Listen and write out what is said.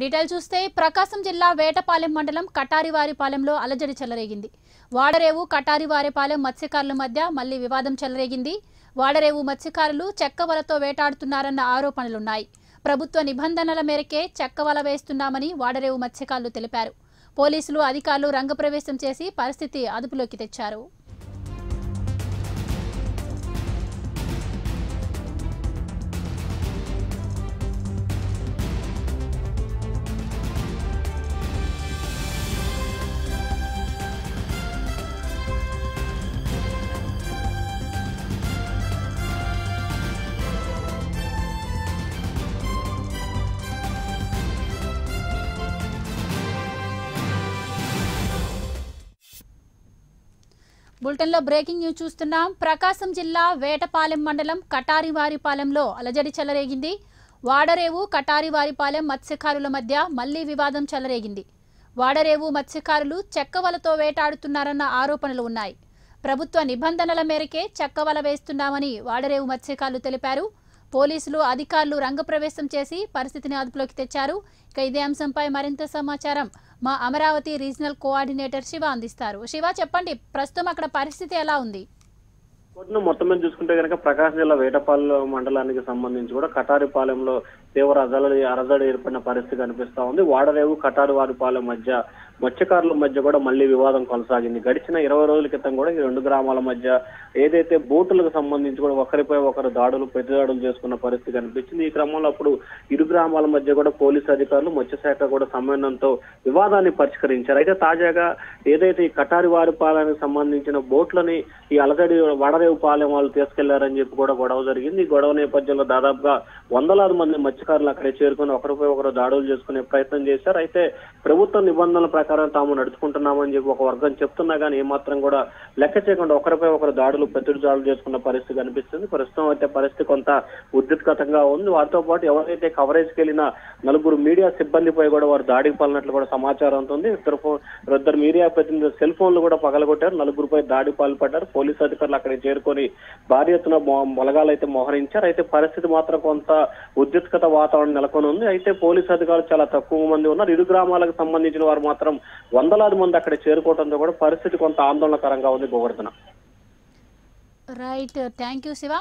Detail Chuste, Prakasham Jilla, Vetapalem Mandalam, Katarivaripalem, Alajari Chalaragindi. Vadarevu, Katarivaripalem, Matsekarla Madhya, Malli Vivadam Chalaragindi. Vadarevu Matsekarlu, Chekkavalato Vetaadutunnaranna Aaropanalunnayi. Prabhutva Nibandhanala Merake, Chekkavala Vestunamani, Vadarevu Matsekarlu Teliparu. Polisulu Adhikarlu Rangapravesham Chesi, Paristhiti Adupuloki Techaru. Bulletin breaking news చూస్తున్నాం ప్రకాశం జిల్లా వేటపాలెం మండలం కటారివారిపాలెంలో అలజడి చెలరేగింది వాడరేవు కటారివారిపాలెం మత్స్యకారుల మధ్య మళ్లీ వివాదం చెలరేగింది వాడరేవు మత్స్యకారులు చెక్కవలతో వేటాడుతున్నారన్న ఆరోపణలు ఉన్నాయి ప్రభుత్వ నిబంధనల మేరకే చెక్కవల వేస్తున్నామని వాడరేవు మత్స్యకారులు తెలిపారు పోలీసులు అధికారులు రంగప్రవేశం చేసి పరిస్థితిని అదుపులోకి తెచ్చారు ఇదే అంశంపై మరింత సమాచారం మా అమరావతి రీజనల్ కోఆర్డినేటర్ శివ అందిస్తారు. శివ చెప్పండి ప్రస్తుతం అక్కడ పరిస్థితి ఎలా ఉంది? కొద్దిన మొత్తం మీద చూసుకుంటే గనక ప్రకాశం జిల్లా వేటపాలెం మండలానికి సంబంధించి కూడా కటారిపాలెంలో తీవ్ర అలజడి ఏర్పడిన పరిస్థితి కనిపిస్తా ఉంది. వాడరేవు కటారివారిపాలెం మధ్య మత్స్యకారుల మధ్య కూడా మళ్లీ వివాదం కొనసాగింది. గడిచిన 20 రోజుల క్రితం కూడా ఈ రెండు గ్రామాల మధ్య ఏదైతే బోటులకు సంబంధించి కూడా ఒకరిపై ఒకరు దాడులు ప్రతిదాడులు చేసుకున్న పరిస్థితి కనిపించింది. ఈ క్రమంలో అప్పుడు ఇరు గ్రామాల మధ్య కూడా పోలీసు అధికారులు మత్స్యశాఖ కూడా సమన్వయంతో వివాదాన్ని పరిష్కరించారు. అయితే తాజాగా ఏదైతే ఈ కటారివారిపాలెంకి సంబంధించిన బోట్లని ఈ అలజడి వాడరేవు పాలెం వాళ్ళు తీసుకెళ్లారని చెప్పి కూడా గొడవ జరిగింది. గొడవ నేపథ్యంలో దాదాపుగా వందలాది మంది మత్స్యకారులు అక్కడ చేరుకొని ఒకరిపై ఒకరు దాడులు చేసుకునే ప్రయత్నం చేశారు. అయితే ప్రభుత్వ నిబంధనల ప్రకారం తాము నడుచుకుంటున్నామని చెప్పి ఒక వర్గం చెప్తున్నా కానీ ఏమాత్రం కూడా లెక్క చేయకుండా ఒకరిపై ఒకరు దాడులు ప్రతిదాడులు చేసుకున్న పరిస్థితి కనిపిస్తుంది. ప్రస్తుతం అయితే పరిస్థితి కొంత ఉద్రిక్తతంగా ఉంది. వారితో పాటు ఎవరైతే కవరేజ్కి వెళ్ళిన నలుగురు మీడియా సిబ్బందిపై కూడా వారు దాడికి పాల్పడినట్లు కూడా సమాచారం ఉంటుంది. ఇద్దరు మీడియా ప్రతినిధులు సెల్ ఫోన్లు కూడా పగలగొట్టారు. నలుగురుపై దాడి పాల్పడ్డారు. పోలీసు అధికారులు అక్కడ చేరుకొని భారీ ఎత్తున బలగాలైతే మోహరించారు. అయితే పరిస్థితి మాత్రం కొంత ఉద్రిక్తత వాతావరణం నెలకొని ఉంది. అయితే పోలీసు అధికారులు చాలా తక్కువ మంది ఉన్నారు. ఇరు గ్రామాలకు సంబంధించిన వారు మాత్రం వందలాది మంది అక్కడ చేరుకోవడంతో కూడా పరిస్థితి కొంత ఆందోళనకరంగా ఉంది. Govardhana right, thank you Shiva.